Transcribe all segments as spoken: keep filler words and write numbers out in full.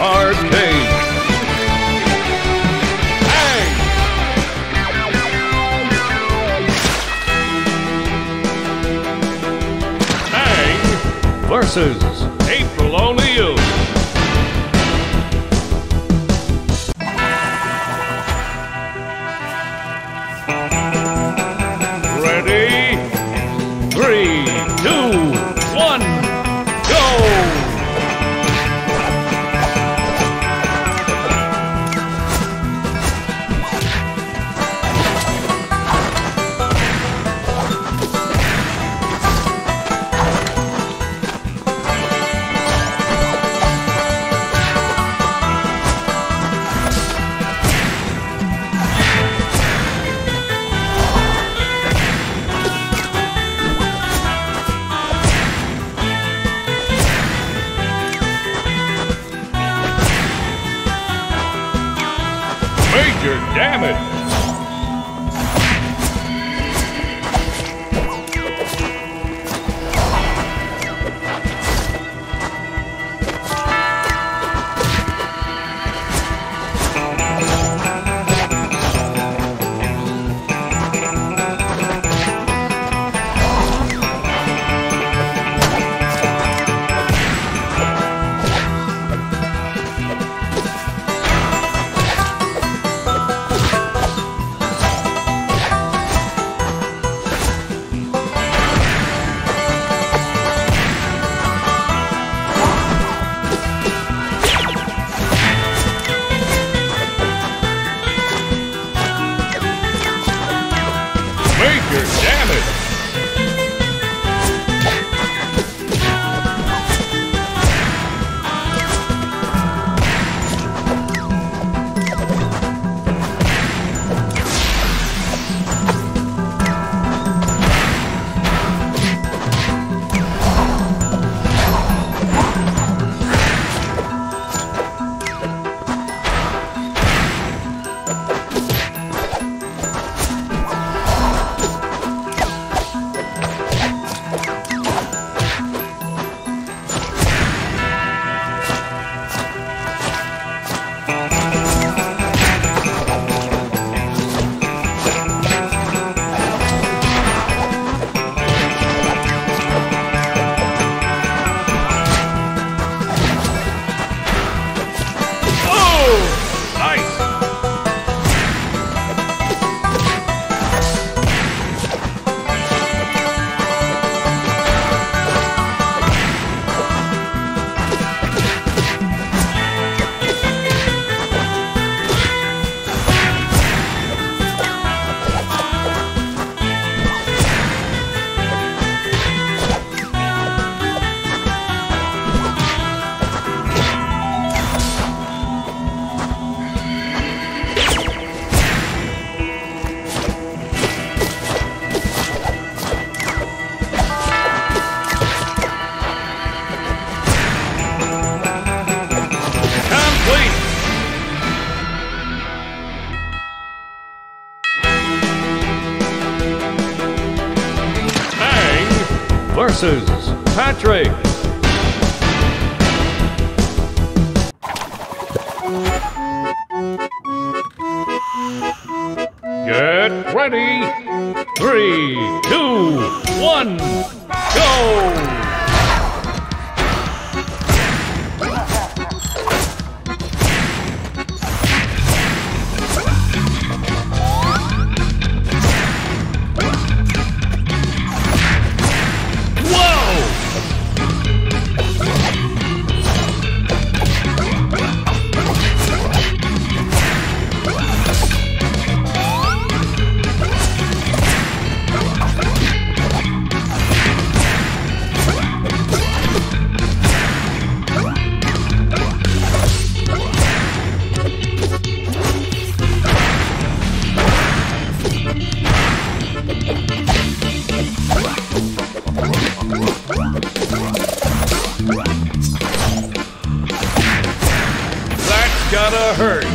Arcade. Aang! Aang versus April O'Neill. Ready? Three, two, one, go! Major damage! Major damage! Versus Patrick. Get ready. Three, two, one, go! Gotta hurt.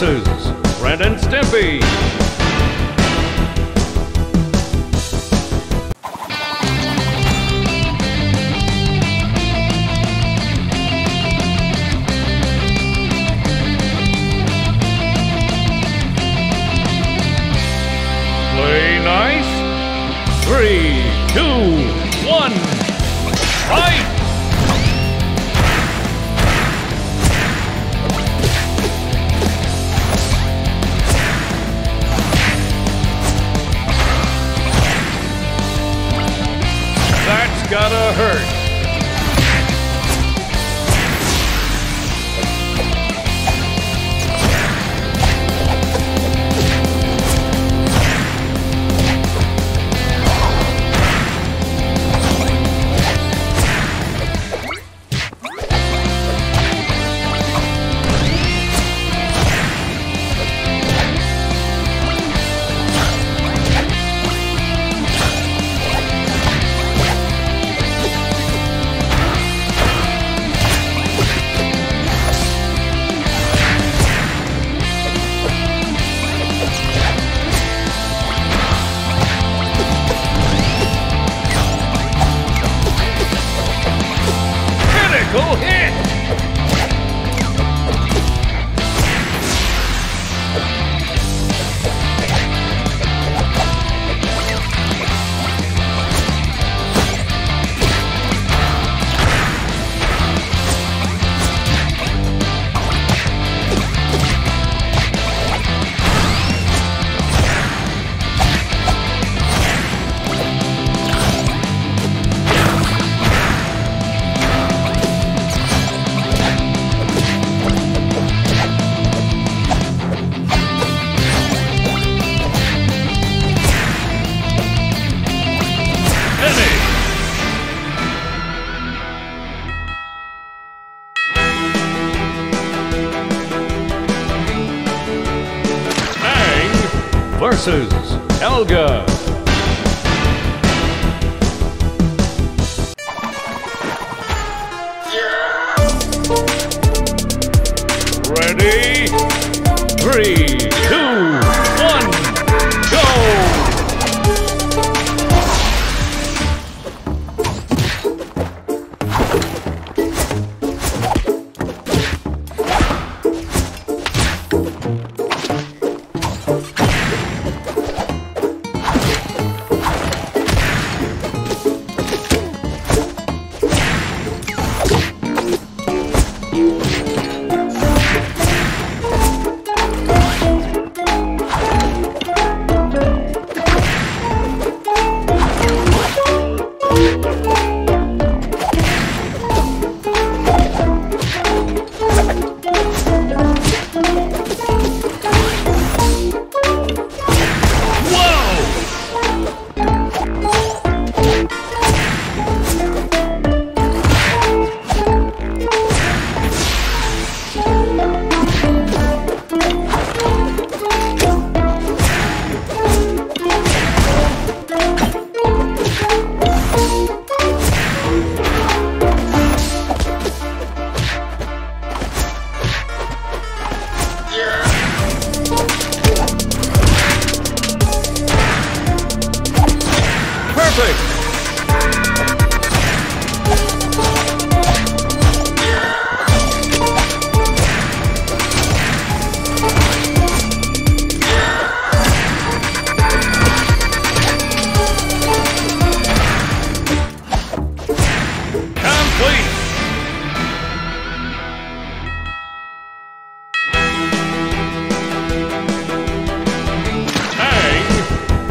versus Ren and Stimpy. Play nice. Three, two, one, fight! Gotta hurt. Versus Elga. Yeah. Ready? Three, two, one, go!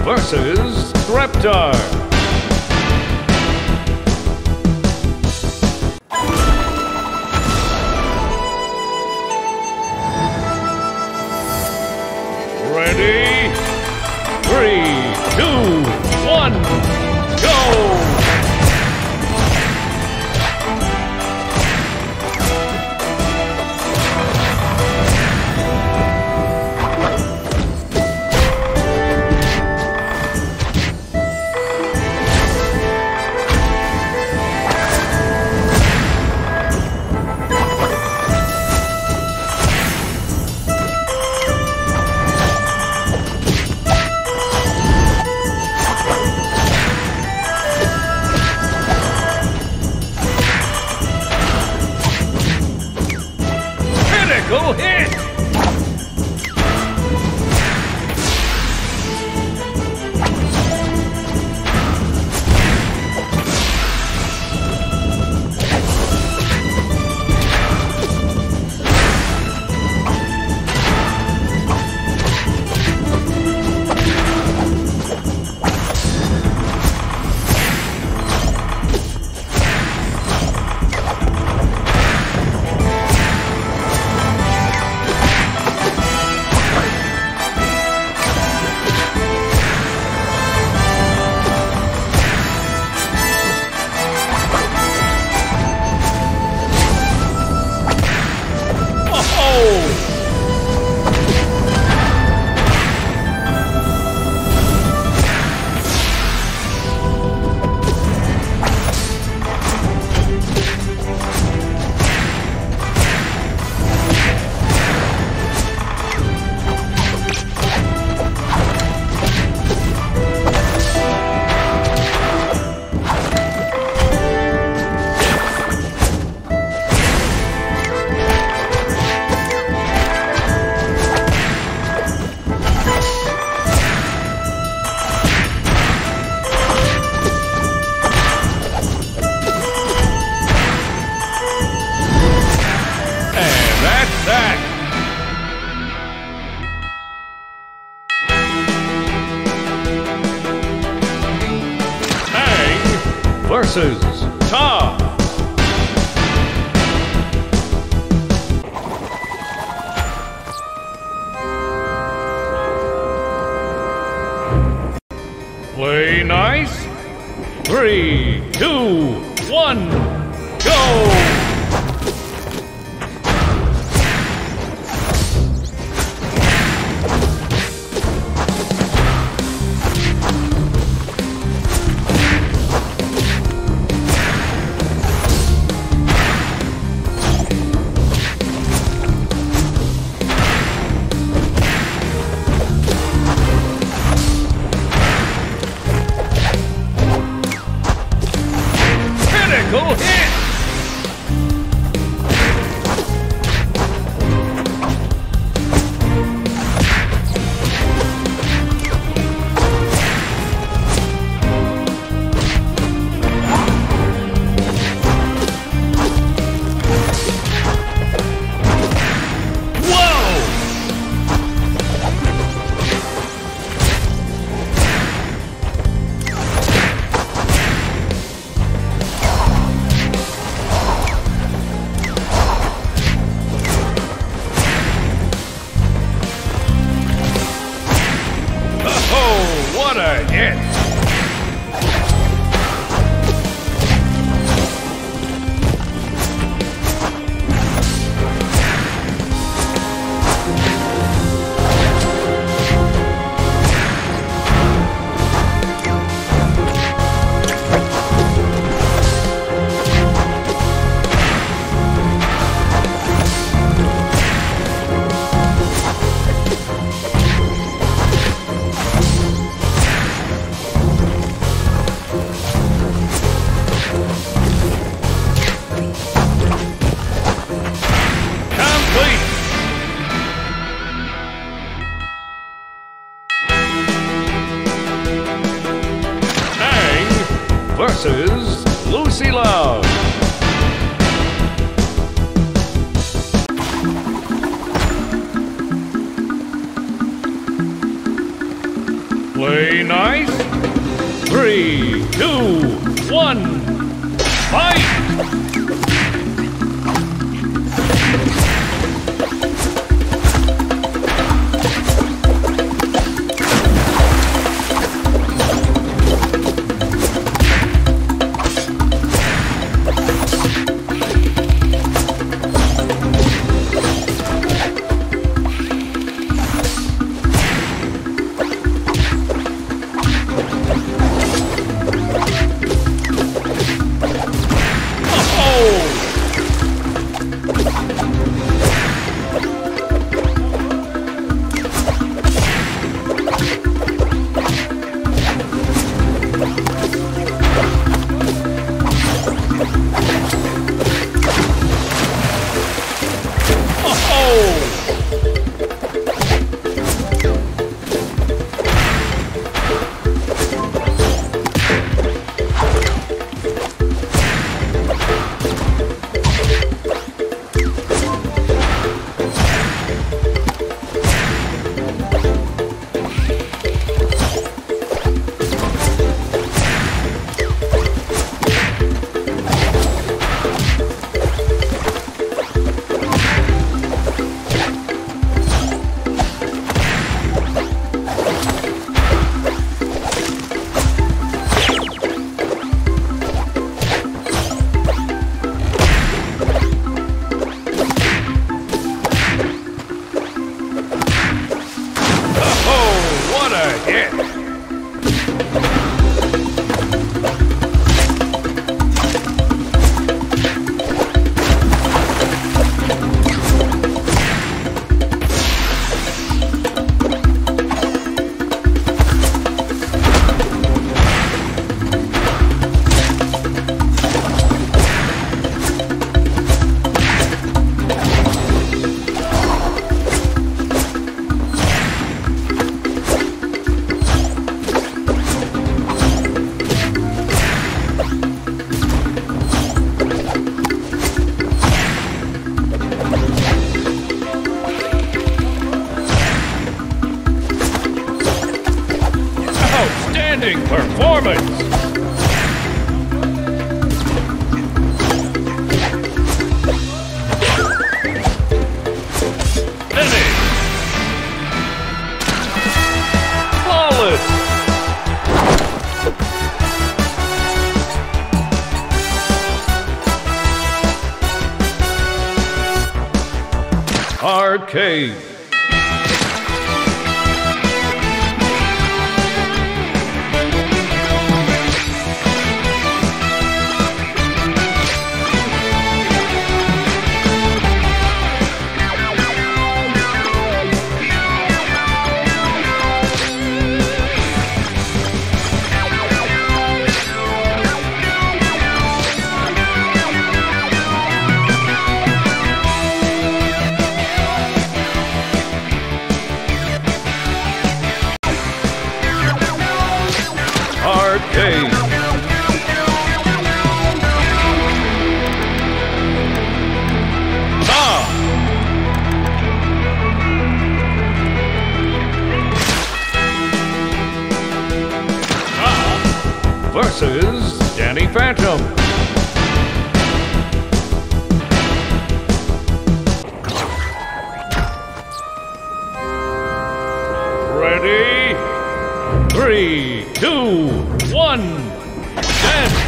Versus Reptar. Ready? Three, two, one, go! versus Tom. Play nice. Three, two, one, go! Play nice. Three, two, one, fight! Performance. Cave. Versus Danny Phantom. Ready? Three, two, one, dance!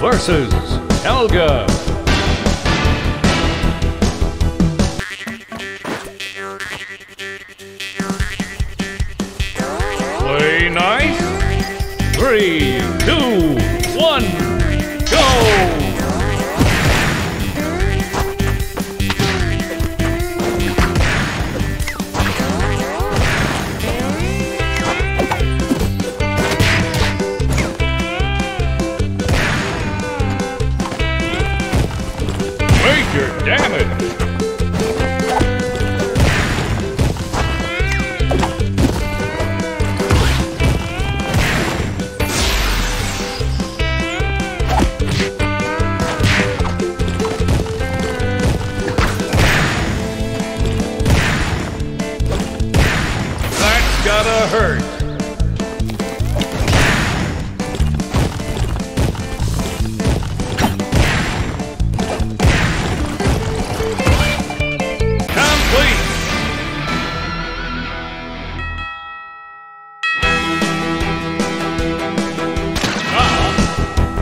Versus Helga. Play nice. Three, two, one, go! Damn it! That's gotta hurt!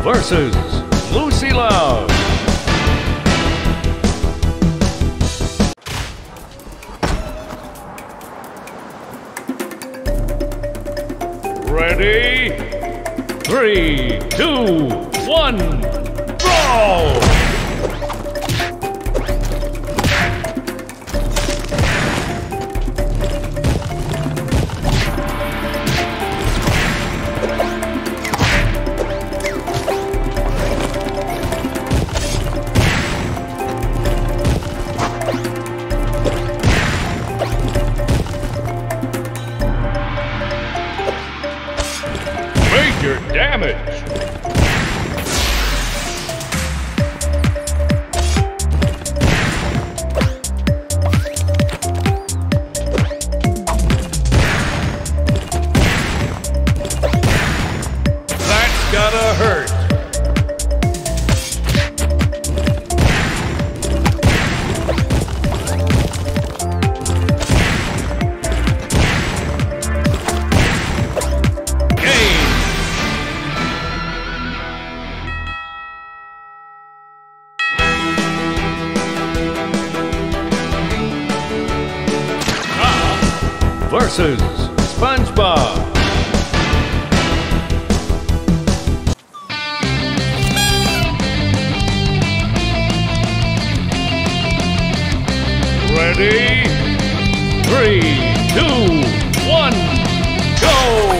Versus Lucy Love. Ready? Three, two, one, brawl! Versus SpongeBob. Ready? Three, two, one, go!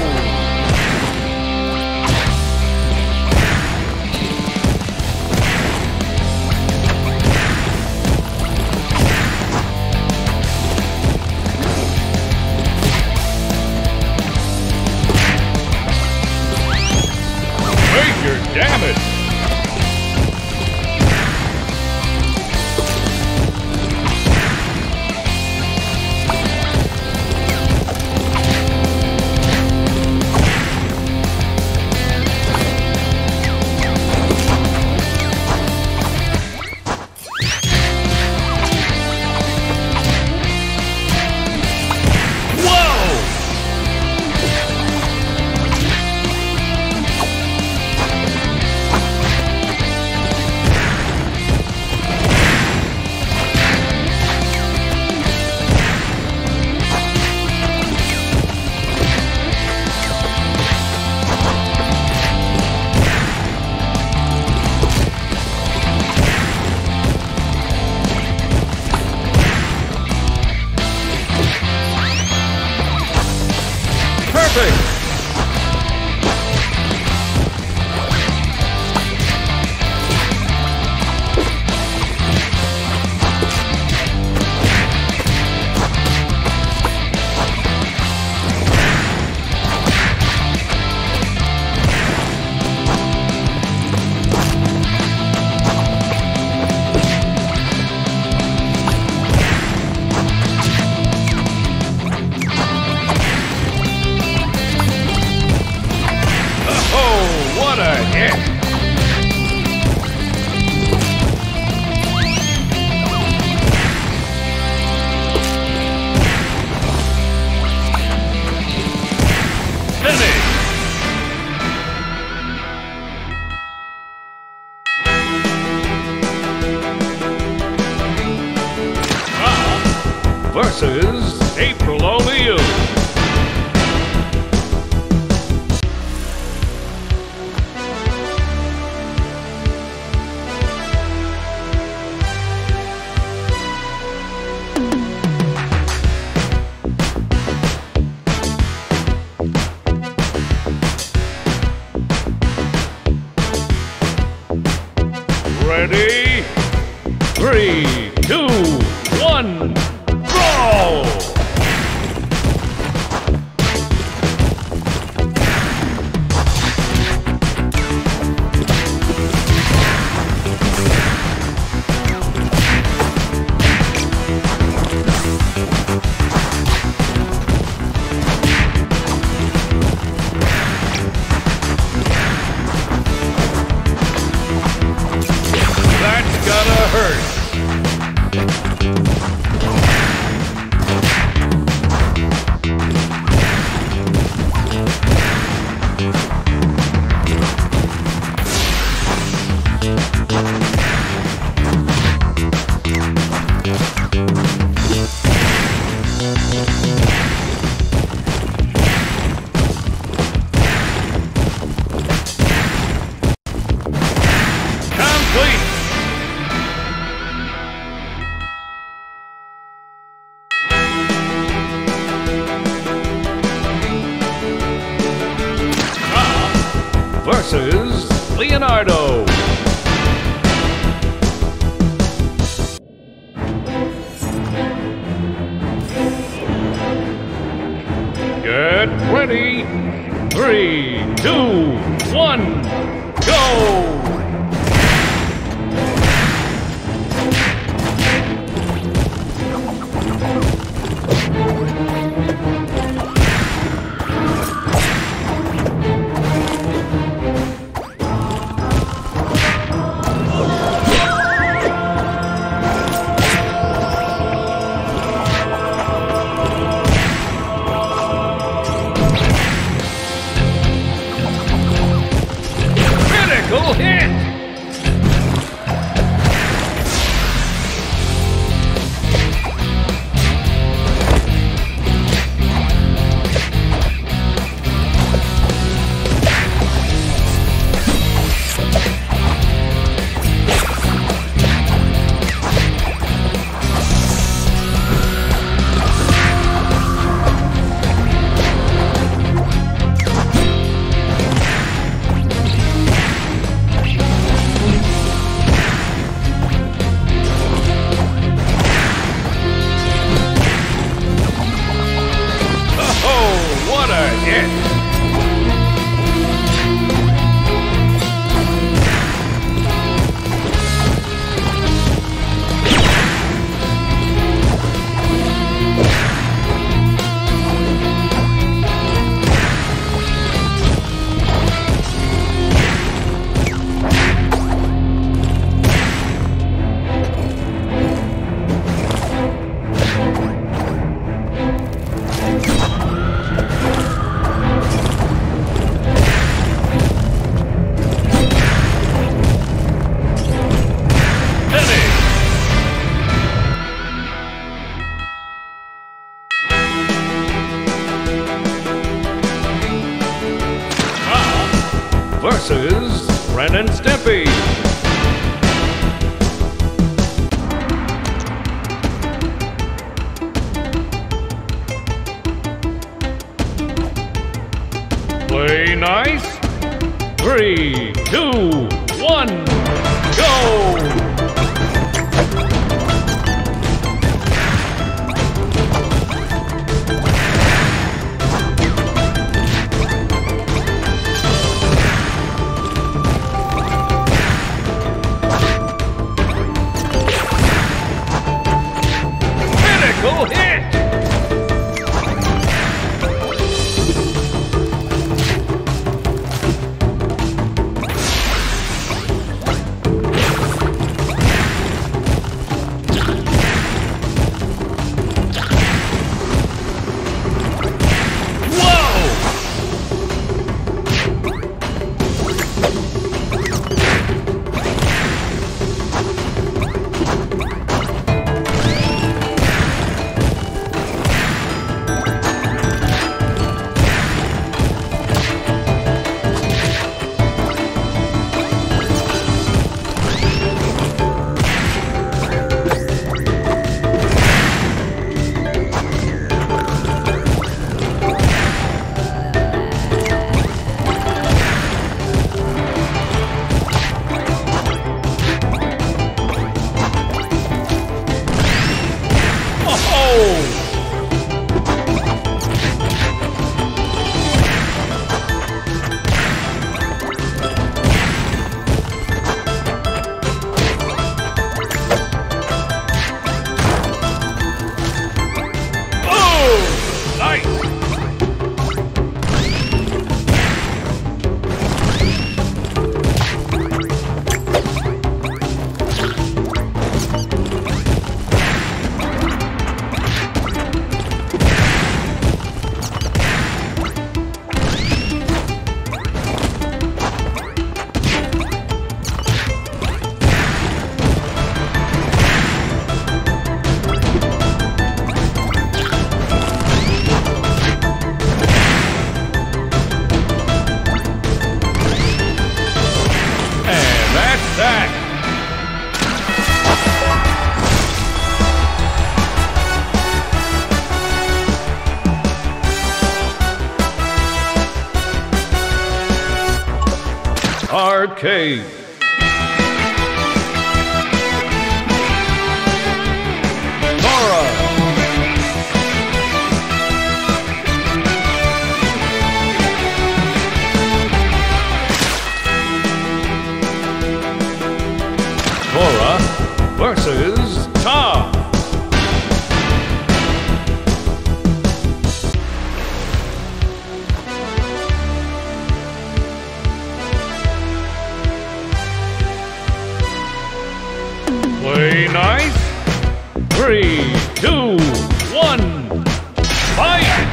Versus April O'Neill. Ready? Three, two, one. versus Leonardo. Get ready. Three, two, one, go! Versus Ren and Stimpy. Play nice. Three, two, one, go! Cave. Laura. Laura versus Tom. Play nice. Three, two, one, fight!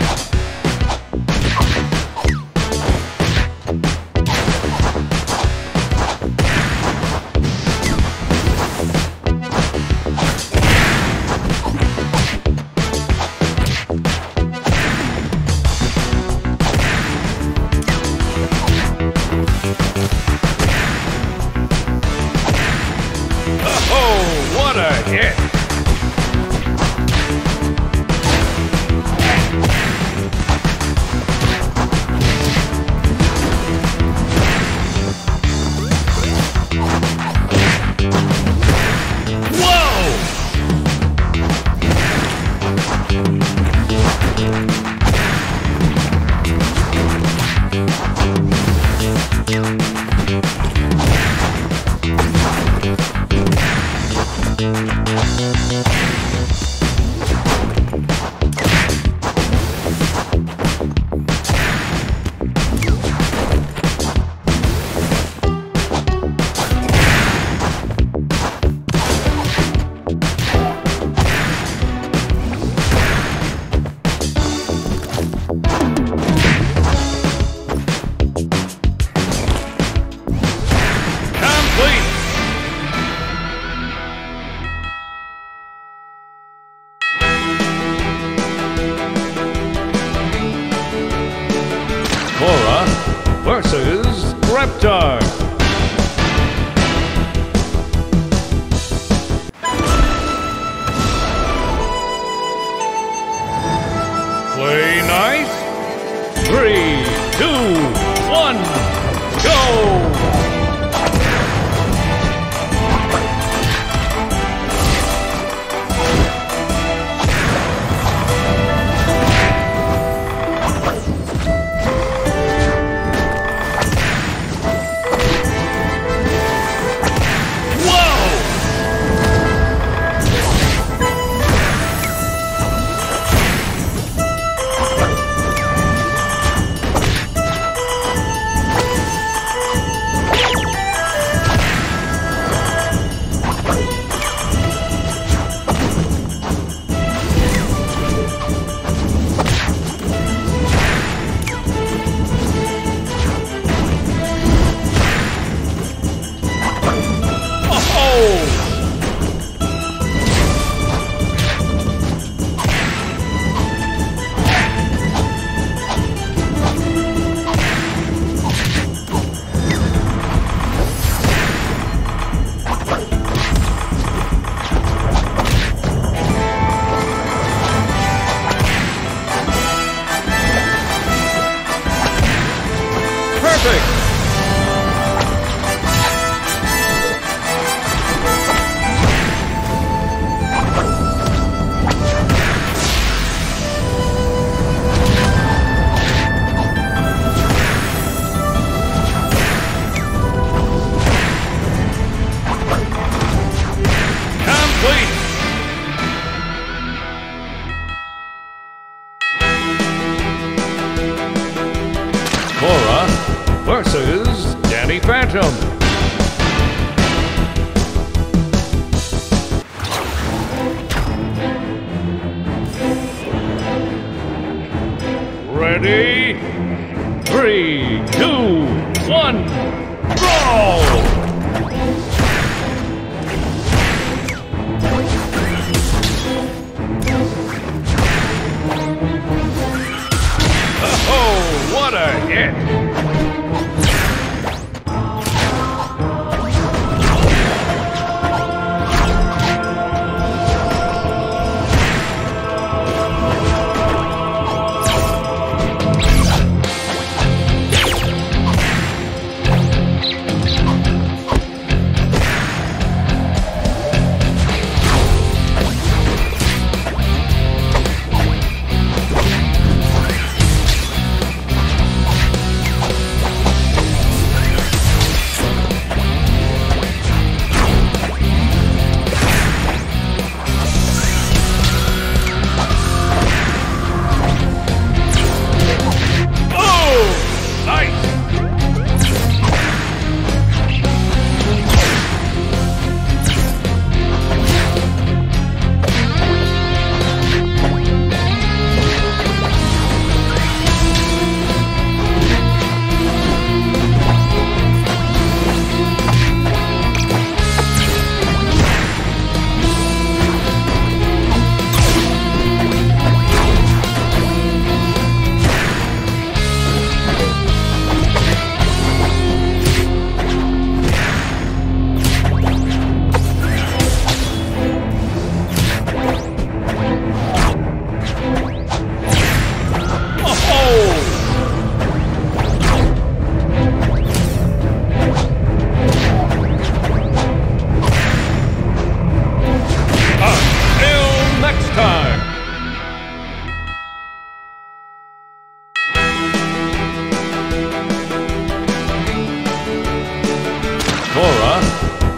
Versus Danny Phantom. Ready? Three, two, one, roll! Oh, what a hit!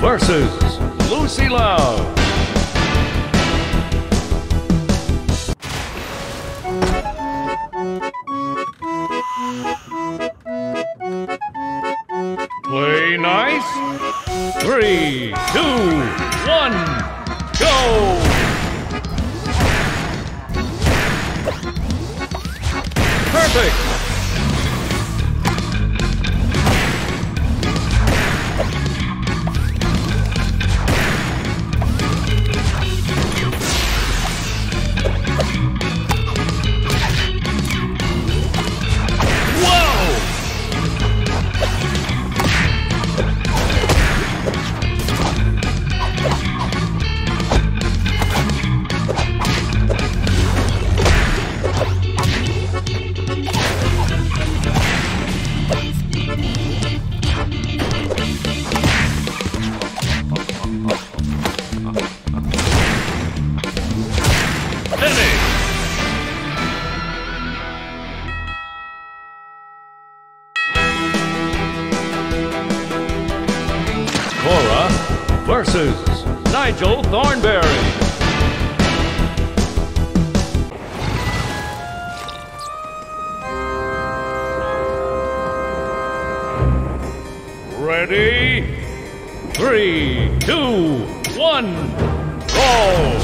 versus Lucy Love. Play nice. Three, two, one, go. Perfect. Versus Nigel Thornberry. Ready? Three, two, one, go!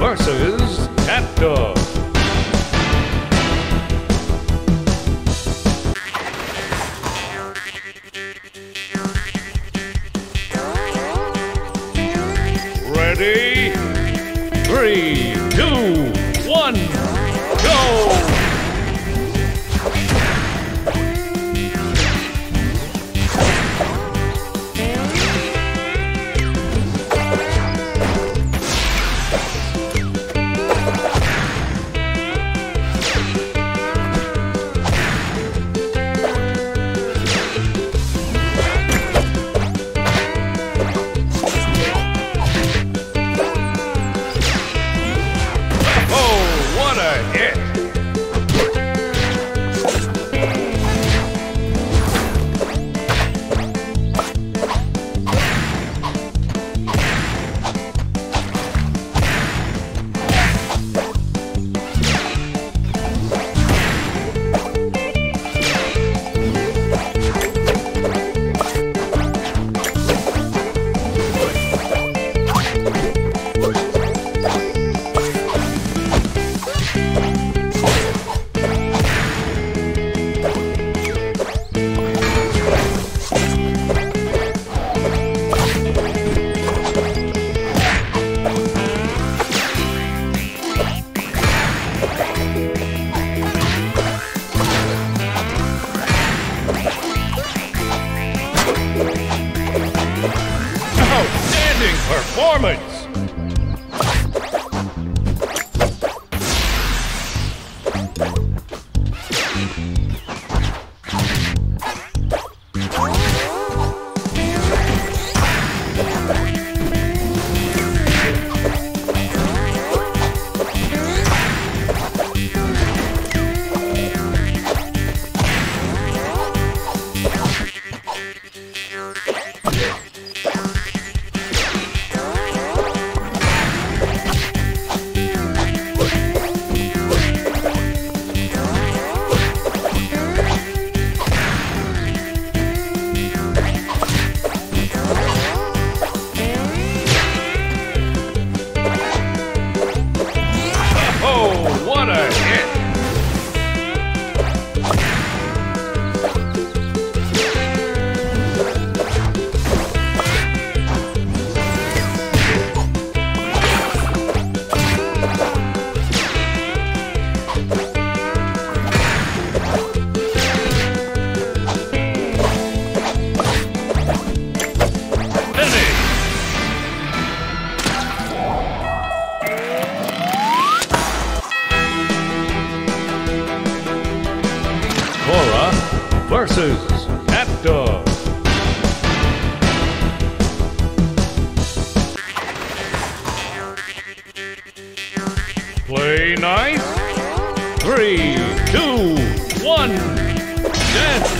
Versus Captor. Ready? Three, two, one, go! Performance! versus Captor. Play nice. Three, two, one, dance.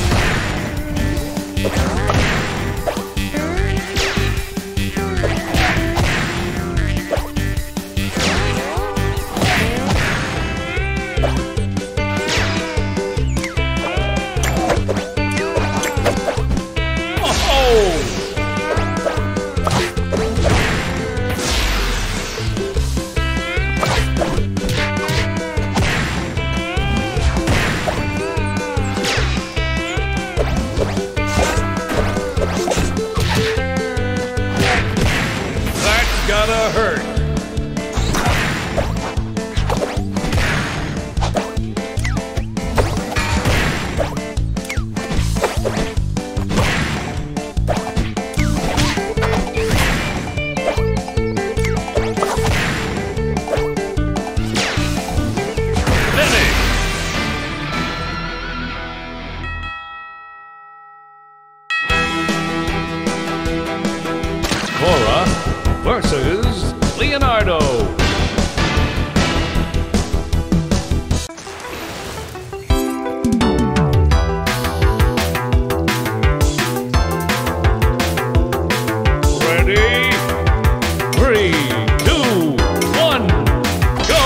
Gotta hurt. Versus Leonardo. Ready? Three, two, one, go!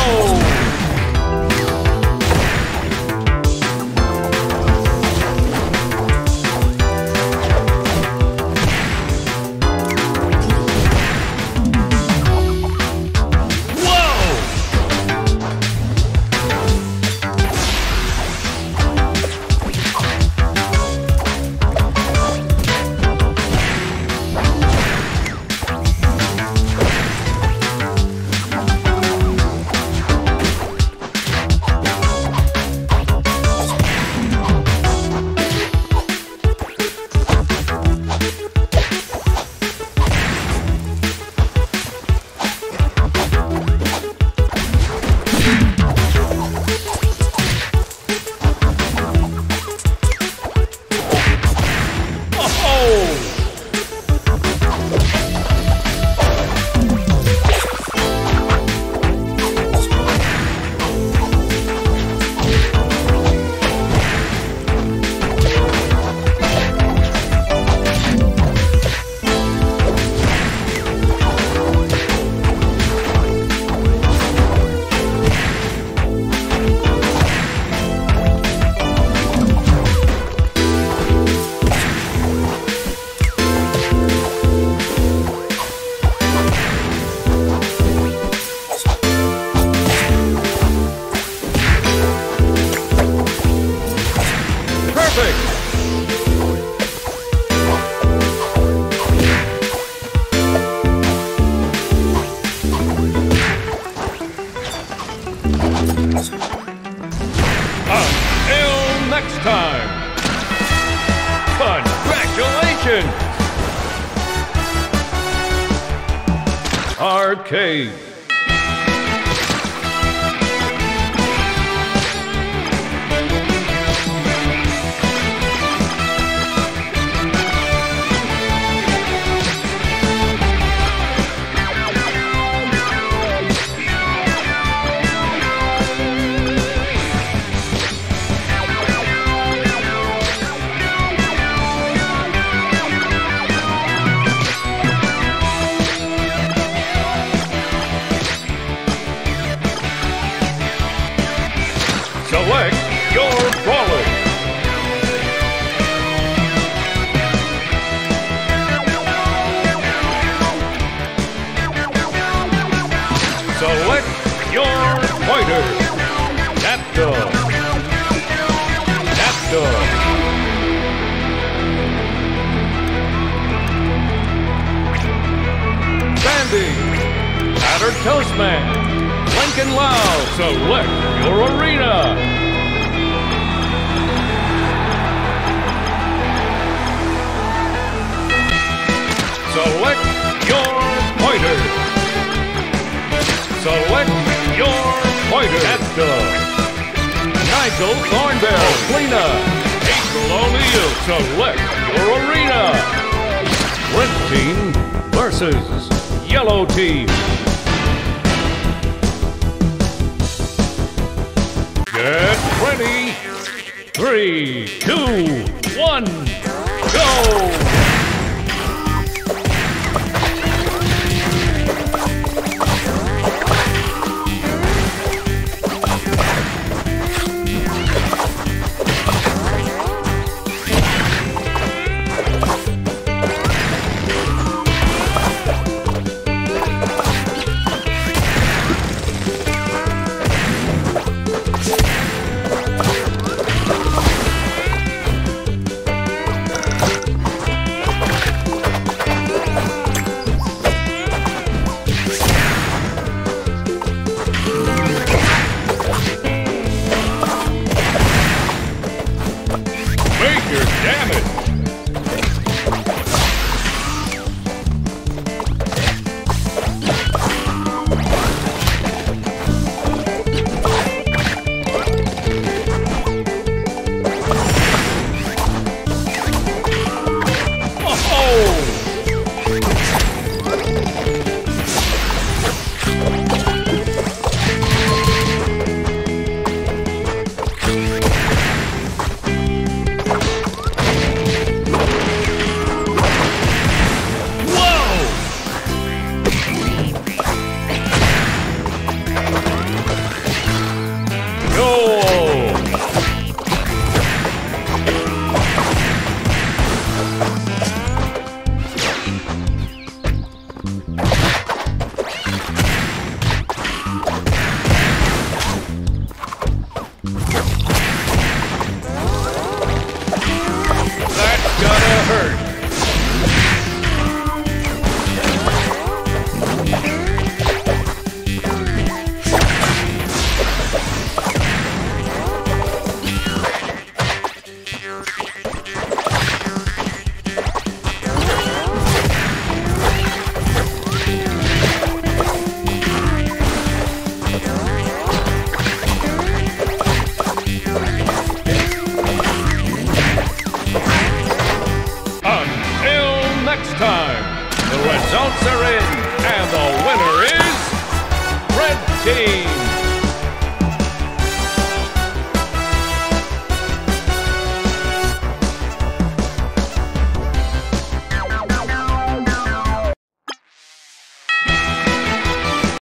Until next time, congratulations! Arcade. Select your wallet. Select your pointer. Captor. Captor. Sandy. Battered Toastman. Lincoln Loud. Select your arena. Select your pointer. Select your pointer. Nigel Thornberry. Cleaner. April O'Neill select your arena. Red team versus yellow team. Get ready. Three, two, one, go!